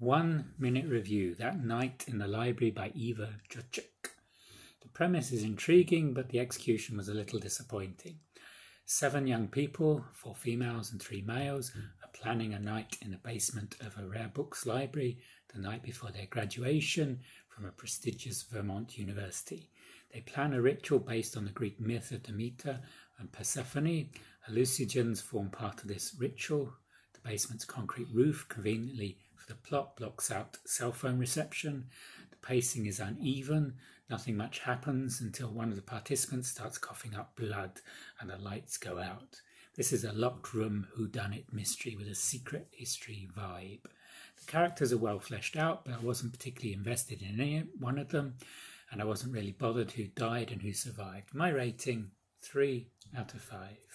1-minute review, That Night in the Library by Eva Jurczyk. The premise is intriguing, but the execution was a little disappointing. 7 young people, 4 females and 3 males, are planning a night in the basement of a rare books library the night before their graduation from a prestigious Vermont university. They plan a ritual based on the Greek myth of Demeter and Persephone. Hallucinogens form part of this ritual. The basement's concrete roof, conveniently for the plot, blocks out cell phone reception. The pacing is uneven. Nothing much happens until one of the participants starts coughing up blood and the lights go out. This is a locked room whodunit mystery with a secret history vibe. The characters are well fleshed out, but I wasn't particularly invested in any one of them, and I wasn't really bothered who died and who survived. My rating, 3 out of 5.